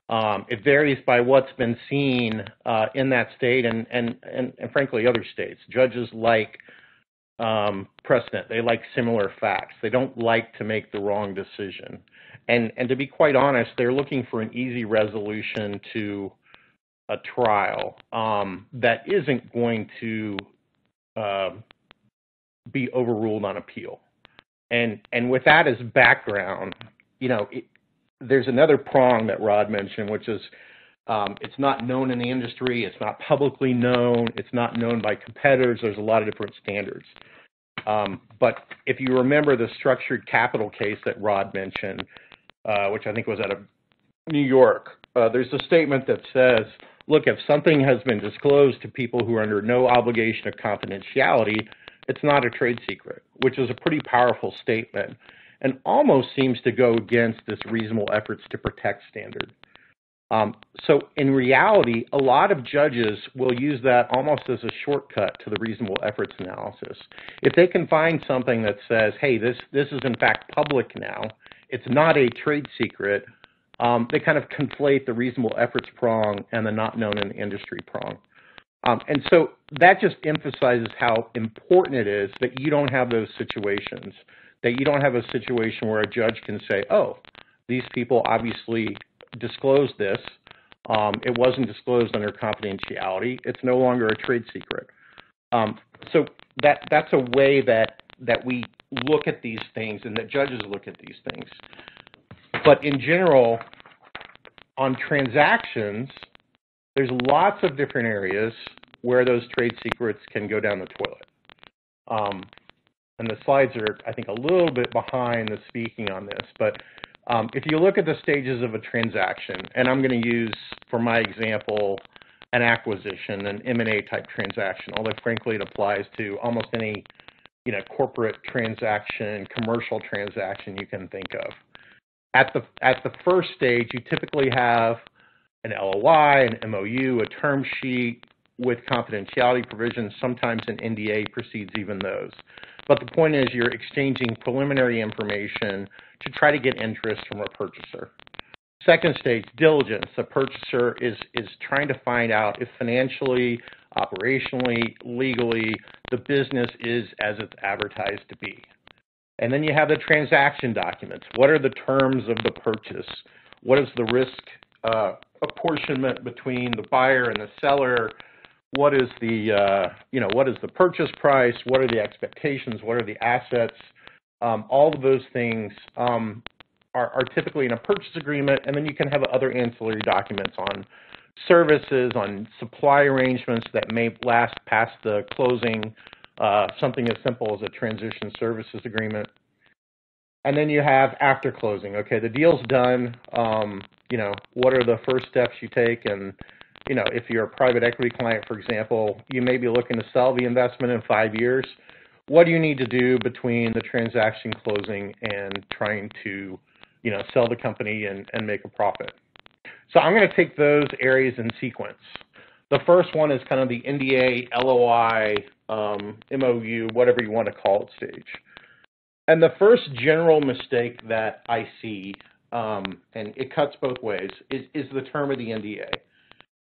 Um, it varies by what's been seen uh, in that state and, and, and, and frankly, other states. Judges like um, precedent. They like similar facts. They don't like to make the wrong decision. And, and to be quite honest, they're looking for an easy resolution to a trial um, that isn't going to uh, be overruled on appeal. And, and with that as background, you know, it, there's another prong that Rod mentioned, which is um, it's not known in the industry, it's not publicly known, it's not known by competitors, there's a lot of different standards. Um, but if you remember the structured capital case that Rod mentioned, Uh, which I think was out of New York, uh, there's a statement that says, look, if something has been disclosed to people who are under no obligation of confidentiality, it's not a trade secret, which is a pretty powerful statement and almost seems to go against this reasonable efforts to protect standard. Um, so in reality, a lot of judges will use that almost as a shortcut to the reasonable efforts analysis. If they can find something that says, hey, this, this is in fact public now, it's not a trade secret, um, they kind of conflate the reasonable efforts prong and the not known in the industry prong. Um, and so that just emphasizes how important it is that you don't have those situations, that you don't have a situation where a judge can say, oh, these people obviously disclosed this. Um, it wasn't disclosed under confidentiality. It's no longer a trade secret. Um, so that that's a way that that we look at these things and that judges look at these things. But in general, on transactions, there's lots of different areas where those trade secrets can go down the toilet. Um, and the slides are, I think, a little bit behind the speaking on this. But um, if you look at the stages of a transaction, and I'm going to use, for my example, an acquisition, an M and A type transaction, although, frankly, it applies to almost any you know, corporate transaction, commercial transaction you can think of. At the, at the first stage, you typically have an L O I, an M O U, a term sheet, with confidentiality provisions. Sometimes an N D A precedes even those. But the point is you're exchanging preliminary information to try to get interest from a purchaser. Second stage, diligence. The purchaser is, is trying to find out if financially, operationally, legally, the business is as it's advertised to be. And then you have the transaction documents. What are the terms of the purchase? What is the risk uh, apportionment between the buyer and the seller? What is the, uh, you know, what is the purchase price? What are the expectations? What are the assets? Um, all of those things um, are, are typically in a purchase agreement, and then you can have other ancillary documents on services, on supply arrangements that may last past the closing, uh, something as simple as a transition services agreement. And then you have after closing. Okay, the deal's done. Um, you know, what are the first steps you take? And, you know, if you're a private equity client, for example, you may be looking to sell the investment in five years. What do you need to do between the transaction closing and trying to, you know, sell the company and, and make a profit? So I'm going to take those areas in sequence. The first one is kind of the N D A, L O I, um, M O U, whatever you want to call it stage. And the first general mistake that I see, um, and it cuts both ways, is, is the term of the N D A.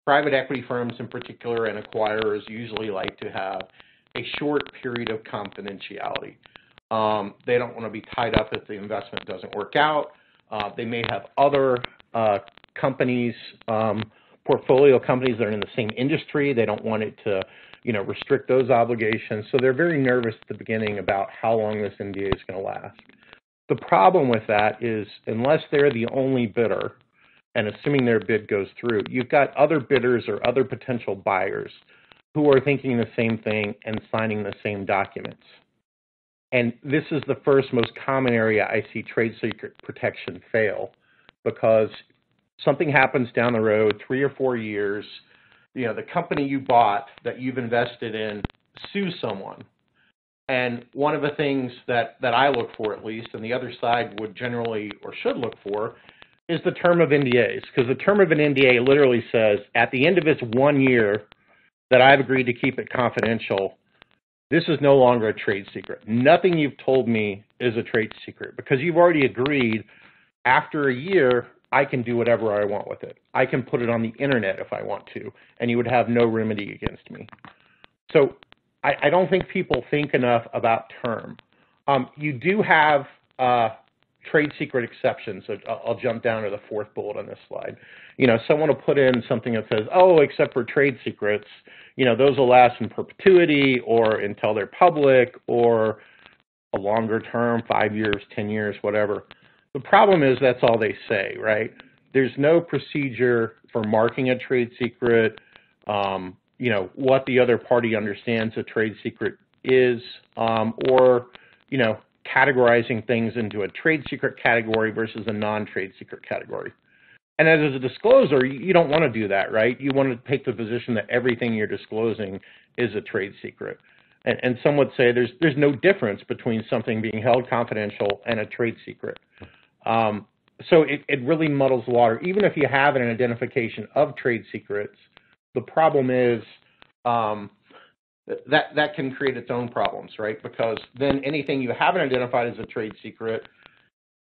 Private equity firms in particular and acquirers usually like to have a short period of confidentiality. Um, they don't want to be tied up if the investment doesn't work out. Uh, they may have other uh, companies, um, portfolio companies that are in the same industry. They don't want it to, you know, restrict those obligations. So they're very nervous at the beginning about how long this N D A is going to last. The problem with that is unless they're the only bidder, and assuming their bid goes through, you've got other bidders or other potential buyers who are thinking the same thing and signing the same documents. And this is the first most common area I see trade secret protection fail, because something happens down the road, three or four years, you know, the company you bought that you've invested in sues someone. And one of the things that, that I look for, at least, and the other side would generally or should look for, is the term of N D As, because the term of an N D A literally says, at the end of this one year that I've agreed to keep it confidential, this is no longer a trade secret. Nothing you've told me is a trade secret, because you've already agreed after a year, I can do whatever I want with it. I can put it on the internet if I want to, and you would have no remedy against me. So I, I don't think people think enough about term. Um, you do have uh, trade secret exceptions. So I'll jump down to the fourth bullet on this slide. You know, someone will put in something that says, oh, except for trade secrets, you know, those will last in perpetuity or until they're public or a longer term, five years, ten years, whatever. The problem is that's all they say, right? There's no procedure for marking a trade secret, um, you know, what the other party understands a trade secret is, um, or, you know, categorizing things into a trade secret category versus a non-trade secret category. And as a discloser, you don't want to do that, right? You want to take the position that everything you're disclosing is a trade secret. And, and some would say there's, there's no difference between something being held confidential and a trade secret. Um, so it, it really muddles the water. Even if you have an identification of trade secrets, the problem is um, that that can create its own problems, right? Because then anything you haven't identified as a trade secret,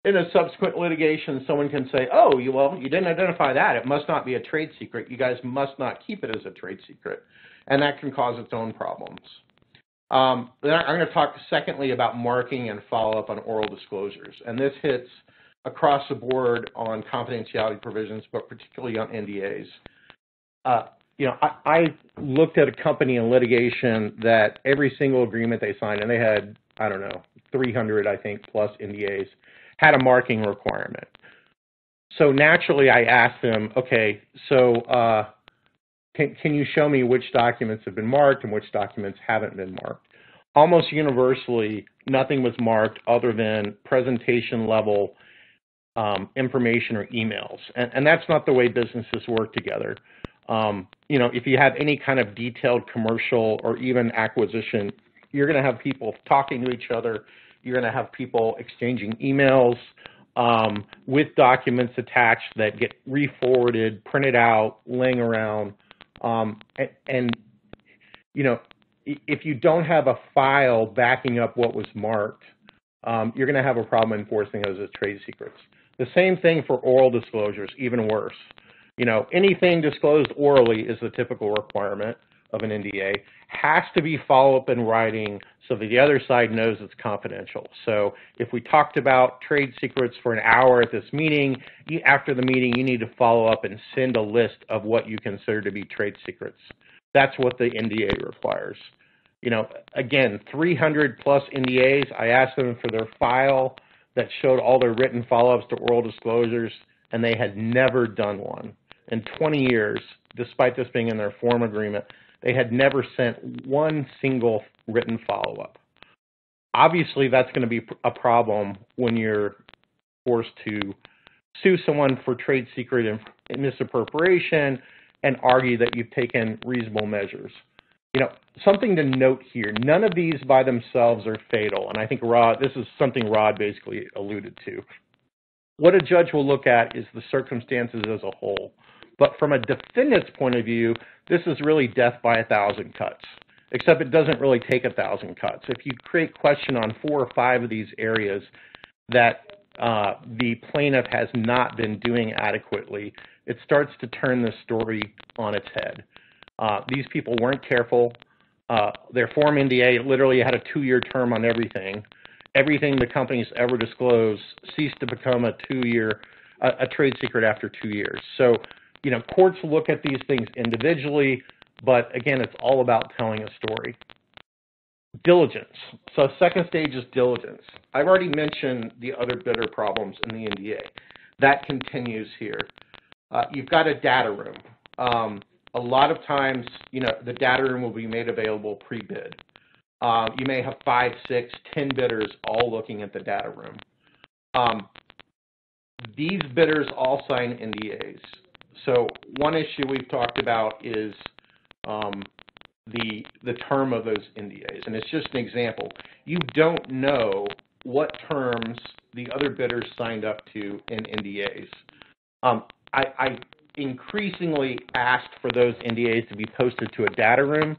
in a subsequent litigation, someone can say, oh, you, well, you didn't identify that. It must not be a trade secret. You guys must not keep it as a trade secret. And that can cause its own problems. Um, then I'm going to talk secondly about marking and follow-up on oral disclosures. And this hits across the board on confidentiality provisions, but particularly on N D As. Uh, you know, I, I looked at a company in litigation that every single agreement they signed, and they had, I don't know, three hundred, I think, plus N D As, had a marking requirement. So naturally, I asked them, okay, so uh, can, can you show me which documents have been marked and which documents haven't been marked? Almost universally, nothing was marked other than presentation level Um, information or emails. And, and that's not the way businesses work together. Um, you know, if you have any kind of detailed commercial or even acquisition, you're going to have people talking to each other. You're going to have people exchanging emails um, with documents attached that get re-forwarded, printed out, laying around. Um, and, and you know, if you don't have a file backing up what was marked, um, you're going to have a problem enforcing those as trade secrets. The same thing for oral disclosures, even worse. You know, anything disclosed orally is the typical requirement of an N D A. Has to be follow-up in writing so that the other side knows it's confidential. So if we talked about trade secrets for an hour at this meeting, you, after the meeting, you need to follow up and send a list of what you consider to be trade secrets. That's what the N D A requires. You know, again, three hundred plus N D As, I asked them for their file that showed all their written follow-ups to oral disclosures, and they had never done one. In twenty years, despite this being in their form agreement, they had never sent one single written follow-up. Obviously, that's going to be a problem when you're forced to sue someone for trade secret and misappropriation and argue that you've taken reasonable measures. You know, something to note here, none of these by themselves are fatal, and I think Rod, this is something Rod basically alluded to. What a judge will look at is the circumstances as a whole. But from a defendant's point of view, this is really death by a thousand cuts, except it doesn't really take a thousand cuts. If you create question on four or five of these areas that uh, the plaintiff has not been doing adequately, it starts to turn the story on its head. Uh, these people weren't careful. Uh, their form N D A literally had a two-year term on everything. Everything the companies ever disclosed ceased to become a two-year, a, a trade secret after two years. So, you know, courts look at these things individually, but again, it's all about telling a story. Diligence. So second stage is diligence. I've already mentioned the other bidder problems in the N D A. That continues here. Uh, you've got a data room. Um, a lot of times, you know, the data room will be made available pre-bid. Uh, you may have five, six, ten bidders all looking at the data room. Um, these bidders all sign N D As. So one issue we've talked about is um, the, the term of those N D As, and it's just an example. You don't know what terms the other bidders signed up to in N D As. Um, I, I increasingly asked for those N D As to be posted to a data room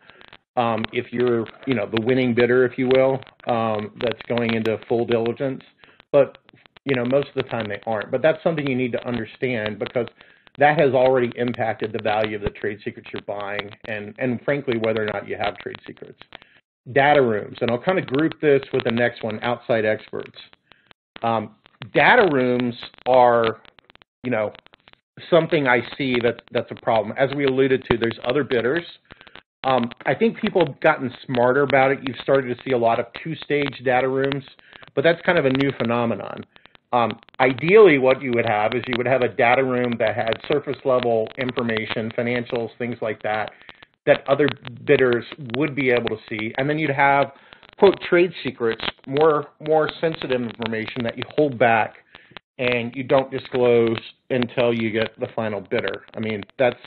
um, if you're, you know, the winning bidder, if you will, um, that's going into full diligence. But, you know, most of the time they aren't. But that's something you need to understand because that has already impacted the value of the trade secrets you're buying and, and frankly, whether or not you have trade secrets. Data rooms, and I'll kind of group this with the next one, outside experts. Um, data rooms are, you know, something I see that, that's a problem. As we alluded to, there's other bidders. Um, I think people have gotten smarter about it. You've started to see a lot of two-stage data rooms, but that's kind of a new phenomenon. Um, ideally, what you would have is you would have a data room that had surface-level information, financials, things like that, that other bidders would be able to see, and then you'd have, quote, trade secrets, more more sensitive information that you hold back and you don't disclose until you get the final bidder. I mean, that's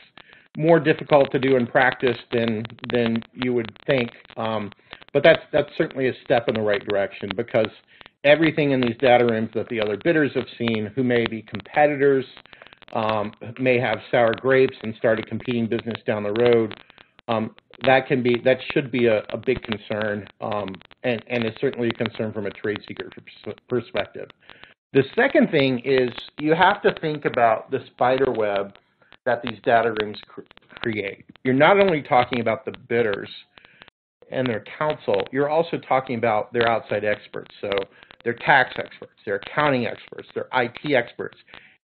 more difficult to do in practice than than you would think, um, but that's that's certainly a step in the right direction because everything in these data rooms that the other bidders have seen, who may be competitors, um, may have sour grapes and started competing business down the road, um, that can be, that should be a, a big concern, um, and, and is certainly a concern from a trade secret perspective. The second thing is you have to think about the spider web that these data rooms cr- create. You're not only talking about the bidders and their counsel, you're also talking about their outside experts. So their tax experts, their accounting experts, their I T experts,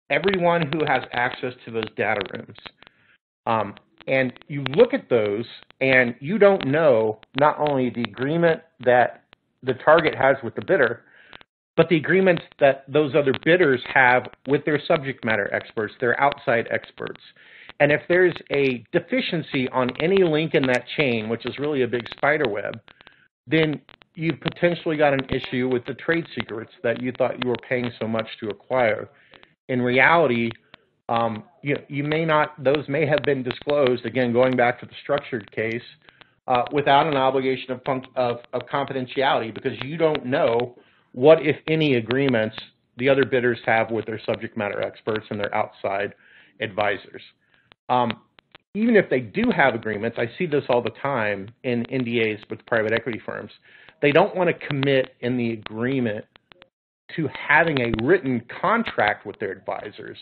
everyone who has access to those data rooms. Um, and you look at those and you don't know not only the agreement that the target has with the bidder, but the agreements that those other bidders have with their subject matter experts, their outside experts. And if there's a deficiency on any link in that chain, which is really a big spider web, then you've potentially got an issue with the trade secrets that you thought you were paying so much to acquire. In reality, um, you, you may not, those may have been disclosed, again, going back to the structured case, uh, without an obligation of, of, of confidentiality because you don't know what, if any, agreements the other bidders have with their subject matter experts and their outside advisors. Um, even if they do have agreements, I see this all the time in N D As with private equity firms, they don't want to commit in the agreement to having a written contract with their advisors.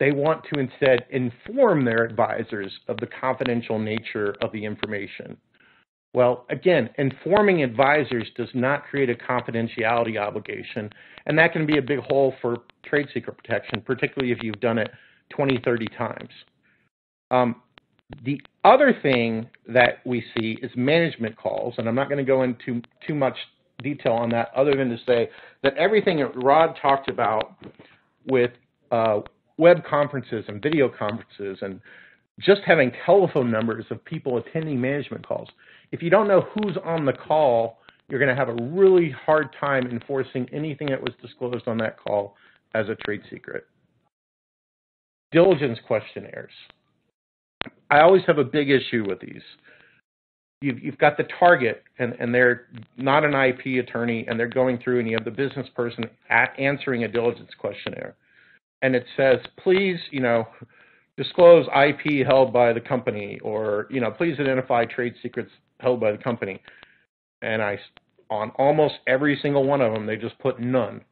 They want to instead inform their advisors of the confidential nature of the information. Well, again, informing advisors does not create a confidentiality obligation, and that can be a big hole for trade secret protection, particularly if you've done it twenty, thirty times. Um, the other thing that we see is management calls, and I'm not going to go into too much detail on that other than to say that everything that Rod talked about with uh, web conferences and video conferences and just having telephone numbers of people attending management calls, if you don't know who's on the call, you're going to have a really hard time enforcing anything that was disclosed on that call as a trade secret. Diligence questionnaires. I always have a big issue with these. You've, you've got the target, and, and they're not an I P attorney, and they're going through, and you have the business person at answering a diligence questionnaire. And it says, please, you know, disclose I P held by the company, or, you know, please identify trade secrets held by the company. And I, on almost every single one of them, they just put none.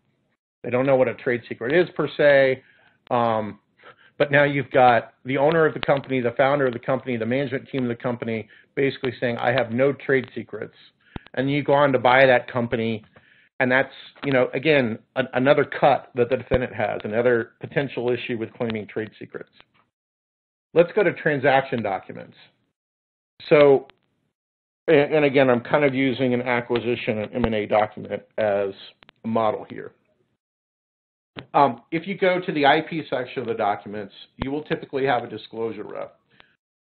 They don't know what a trade secret is per se. Um, but now you've got the owner of the company, the founder of the company, the management team of the company, basically saying, I have no trade secrets. And you go on to buy that company. And that's, you know, again, an, another cut that the defendant has, another potential issue with claiming trade secrets. Let's go to transaction documents. So, and again, I'm kind of using an acquisition and M and A document as a model here. Um, if you go to the I P section of the documents, you will typically have a disclosure rep.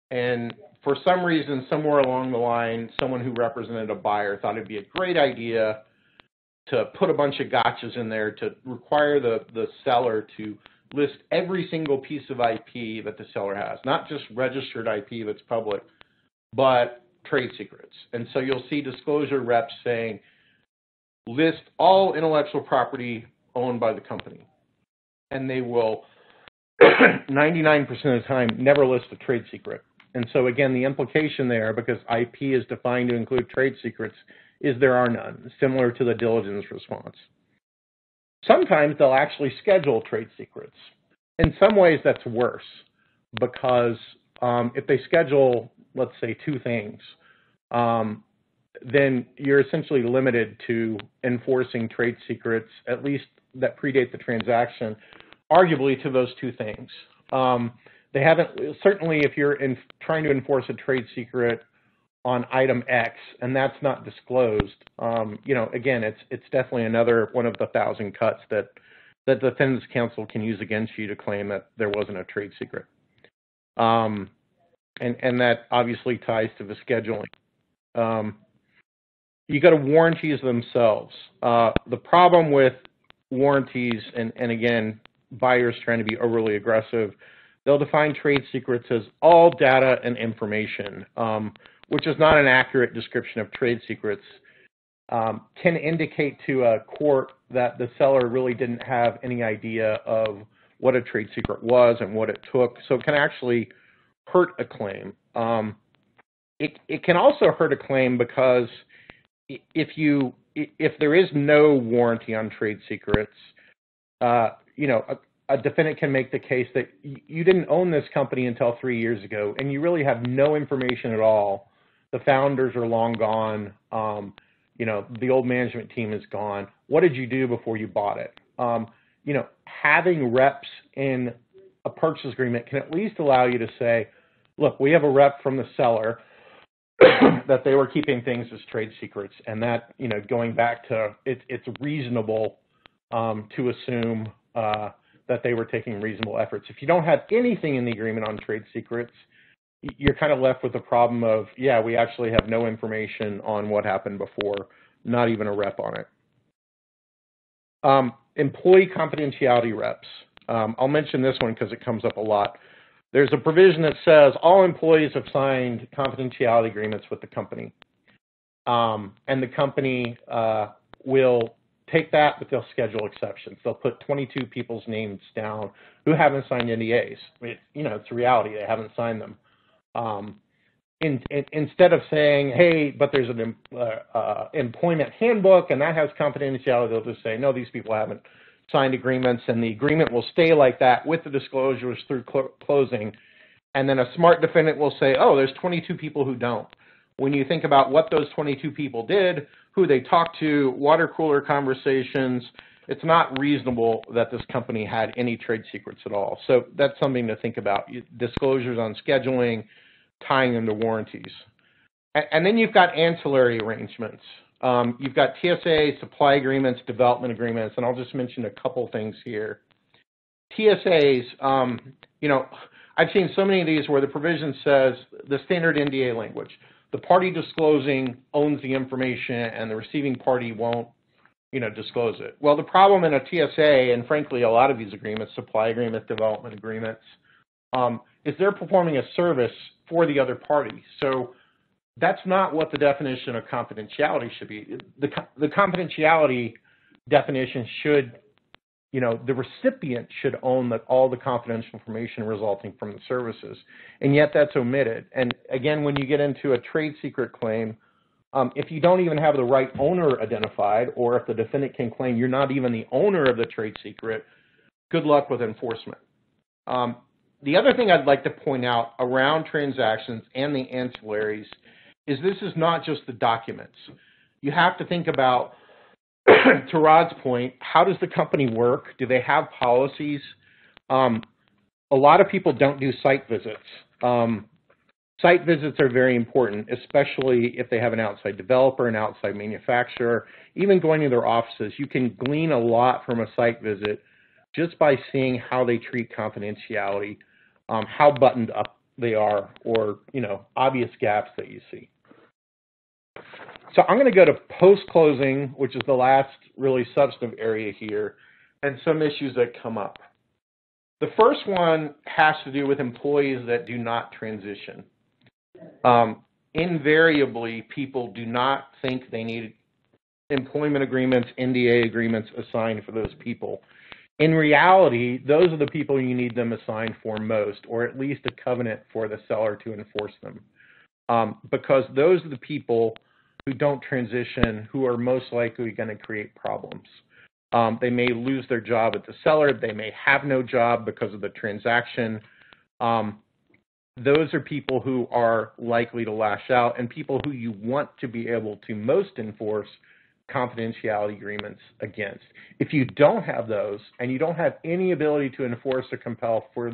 And for some reason, somewhere along the line, someone who represented a buyer thought it'd be a great idea to put a bunch of gotchas in there to require the, the seller to list every single piece of I P that the seller has, not just registered I P that's public, but trade secrets. And so you'll see disclosure reps saying, list all intellectual property owned by the company. And they will, ninety-nine percent of the time, never list a trade secret. And so again, the implication there, because I P is defined to include trade secrets, is there are none, similar to the diligence response. Sometimes they'll actually schedule trade secrets. In some ways, that's worse because um, if they schedule, let's say, two things, um, then you're essentially limited to enforcing trade secrets, at least that predate the transaction, arguably to those two things. Um, they haven't, certainly if you're in, trying to enforce a trade secret on item X, and that's not disclosed, um, you know, again, it's it's definitely another one of the thousand cuts that, that the defense counsel can use against you to claim that there wasn't a trade secret. Um, and, and that obviously ties to the scheduling. Um, you go to warranties themselves. Uh, the problem with warranties, and, and again, buyers trying to be overly aggressive, they'll define trade secrets as all data and information. Um, which is not an accurate description of trade secrets, um, can indicate to a court that the seller really didn't have any idea of what a trade secret was and what it took. So it can actually hurt a claim. Um, it, it can also hurt a claim because if you if there is no warranty on trade secrets, uh, you know, a, a defendant can make the case that you didn't own this company until three years ago, and you really have no information at all. The founders are long gone. Um, you know, the old management team is gone. What did you do before you bought it? Um, you know, having reps in a purchase agreement can at least allow you to say, look, we have a rep from the seller that they were keeping things as trade secrets. And that, you know, going back to it, it's reasonable um, to assume uh, that they were taking reasonable efforts. If you don't have anything in the agreement on trade secrets, you're kind of left with the problem of, yeah, we actually have no information on what happened before, not even a rep on it. Um, employee confidentiality reps. Um, I'll mention this one because it comes up a lot. There's a provision that says all employees have signed confidentiality agreements with the company. Um, and the company uh, will take that, but they'll schedule exceptions. They'll put twenty-two people's names down who haven't signed N D As. It, you know, it's reality. They haven't signed them. Um, in, in, instead of saying, hey, but there's an uh, uh, employment handbook and that has confidentiality, they'll just say, no, these people haven't signed agreements, and the agreement will stay like that with the disclosures through cl- closing. And then a smart defendant will say, oh, there's twenty-two people who don't. When you think about what those twenty-two people did, who they talked to, water cooler conversations, it's not reasonable that this company had any trade secrets at all. So that's something to think about, disclosures on scheduling, tying them to warranties. And then you've got ancillary arrangements. Um, you've got T S A, supply agreements, development agreements, and I'll just mention a couple things here. T S As, um, you know, I've seen so many of these where the provision says the standard N D A language, the party disclosing owns the information and the receiving party won't, you know, disclose it. Well, the problem in a T S A, and frankly, a lot of these agreements, supply agreement, development agreements, um, is they're performing a service for the other party. So that's not what the definition of confidentiality should be. The, the confidentiality definition should, you know, the recipient should own that all the confidential information resulting from the services, and yet that's omitted. And again, when you get into a trade secret claim, um, if you don't even have the right owner identified, or if the defendant can claim you're not even the owner of the trade secret, good luck with enforcement. Um, the other thing I'd like to point out around transactions and the ancillaries is this is not just the documents. You have to think about, to Rod's point, how does the company work? Do they have policies? Um, a lot of people don't do site visits. Um, site visits are very important, especially if they have an outside developer, an outside manufacturer. Even going to their offices, you can glean a lot from a site visit just by seeing how they treat confidentiality, um, how buttoned up they are, or, you know, obvious gaps that you see. So I'm going to go to post-closing, which is the last really substantive area here, and some issues that come up. The first one has to do with employees that do not transition. Um, invariably, people do not think they need employment agreements, N D A agreements assigned for those people. In reality, those are the people you need them assigned for most, or at least a covenant for the seller to enforce them, um, because those are the people who don't transition, who are most likely going to create problems. Um, they may lose their job at the seller. They may have no job because of the transaction. Um, those are people who are likely to lash out, and people who you want to be able to most enforce confidentiality agreements against. If you don't have those and you don't have any ability to enforce or compel for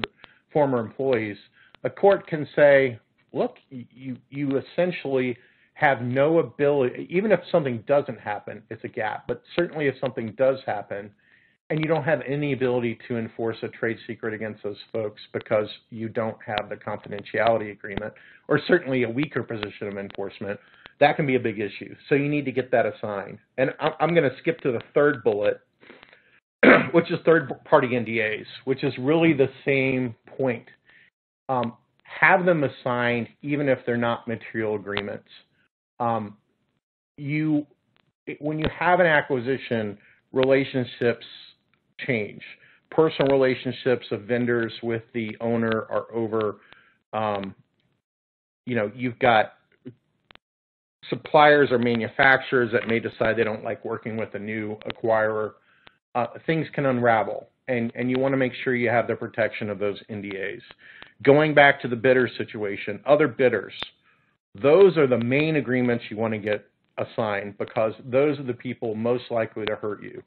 former employees, a court can say, look, you, you essentially have no ability, even if something doesn't happen, it's a gap, but certainly if something does happen and you don't have any ability to enforce a trade secret against those folks because you don't have the confidentiality agreement, or certainly a weaker position of enforcement, that can be a big issue. So you need to get that assigned. And I'm going to skip to the third bullet, which is third-party N D As, which is really the same point. Um, have them assigned even if they're not material agreements. Um, you, when you have an acquisition, relationships change. Personal relationships of vendors with the owner are over. Um, you know, you've got suppliers or manufacturers that may decide they don't like working with a new acquirer. Uh, things can unravel, and, and you want to make sure you have the protection of those N D As. Going back to the bidder situation, other bidders, those are the main agreements you want to get assigned because those are the people most likely to hurt you.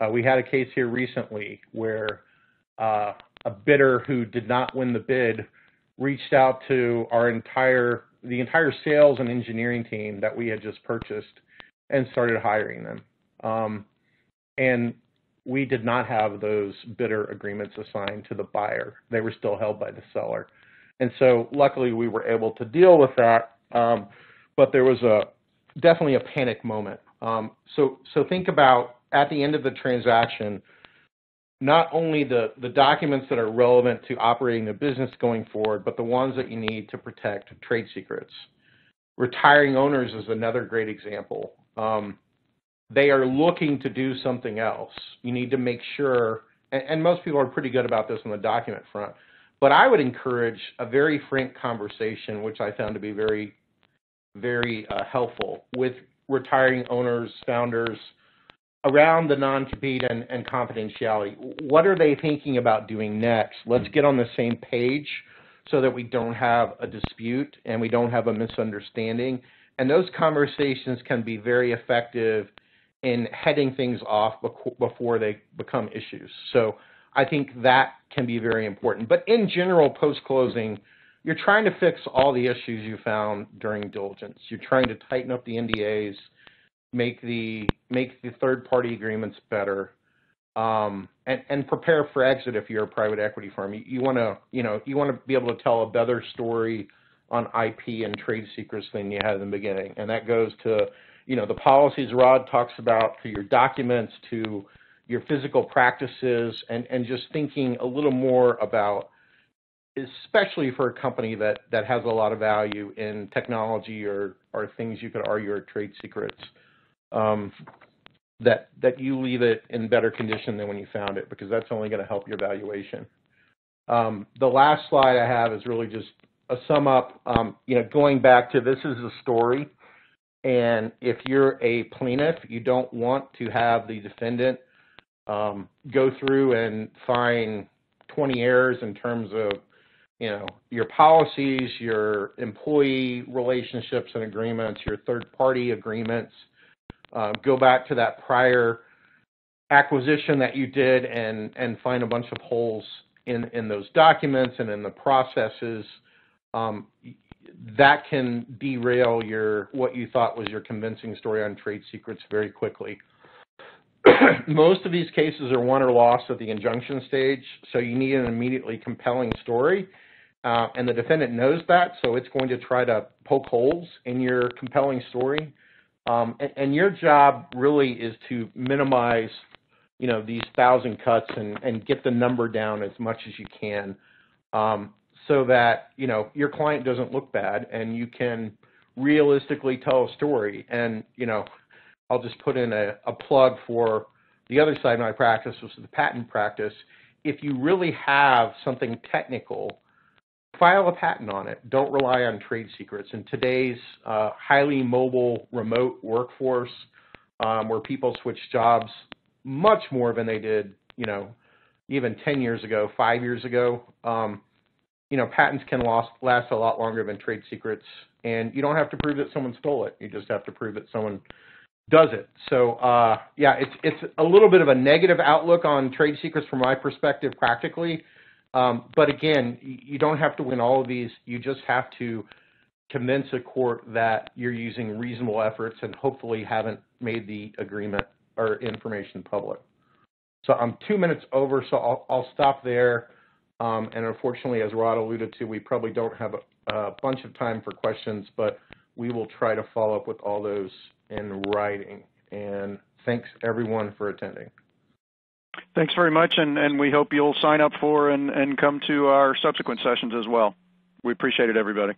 Uh, we had a case here recently where uh, a bidder who did not win the bid reached out to our entire, the entire sales and engineering team that we had just purchased and started hiring them. Um, and we did not have those bidder agreements assigned to the buyer. They were still held by the seller. And so luckily we were able to deal with that, um, but there was a definitely a panic moment. Um, so, so think about at the end of the transaction, not only the, the documents that are relevant to operating the business going forward, but the ones that you need to protect trade secrets. Retiring owners is another great example. Um, they are looking to do something else. You need to make sure, and, and most people are pretty good about this on the document front, But I would encourage a very frank conversation, which I found to be very, very uh, helpful with retiring owners, founders, around the non-compete and, and confidentiality. What are they thinking about doing next? Let's get on the same page so that we don't have a dispute and we don't have a misunderstanding. And those conversations can be very effective in heading things off before they become issues. So I think that can be very important. But in general, post-closing, you're trying to fix all the issues you found during diligence. You're trying to tighten up the N D As, make the make the third-party agreements better, um, and, and prepare for exit if you're a private equity firm. You, you want to you know you want to be able to tell a better story on I P and trade secrets than you had in the beginning, and that goes to you know the policies Rod talks about, to your documents, to your physical practices, and and just thinking a little more about, especially for a company that that has a lot of value in technology or or things you could argue are trade secrets, um, that that you leave it in better condition than when you found it, because that's only going to help your valuation. Um, the last slide I have is really just a sum up. Um, you know, going back to this is the story. And if you're a plaintiff, you don't want to have the defendant um, go through and find twenty errors in terms of, you know, your policies, your employee relationships and agreements, your third-party agreements. Uh, go back to that prior acquisition that you did and and find a bunch of holes in in those documents and in the processes. Um, that can derail your what you thought was your convincing story on trade secrets very quickly. Most of these cases are won or lost at the injunction stage, so you need an immediately compelling story, uh, and the defendant knows that, so it's going to try to poke holes in your compelling story. Um, and, and your job really is to minimize, you know, these thousand cuts and, and get the number down as much as you can, um, so that, you know, your client doesn't look bad and you can realistically tell a story. And, you know, I'll just put in a, a plug for the other side of my practice, which is the patent practice. If you really have something technical, file a patent on it. Don't rely on trade secrets. In today's uh, highly mobile, remote workforce, um, where people switch jobs much more than they did, you know, even ten years ago, five years ago, um, you know, patents can last, last a lot longer than trade secrets, and you don't have to prove that someone stole it. You just have to prove that someone does it. So, uh, yeah, it's it's a little bit of a negative outlook on trade secrets from my perspective practically, um, but again, you don't have to win all of these. You just have to convince a court that you're using reasonable efforts and hopefully haven't made the agreement or information public. So I'm two minutes over, so I'll, I'll stop there. Um, and unfortunately, as Rod alluded to, we probably don't have a, a bunch of time for questions, but we will try to follow up with all those in writing. And thanks, everyone, for attending. Thanks very much, and, and we hope you'll sign up for and, and come to our subsequent sessions as well. We appreciate it, everybody.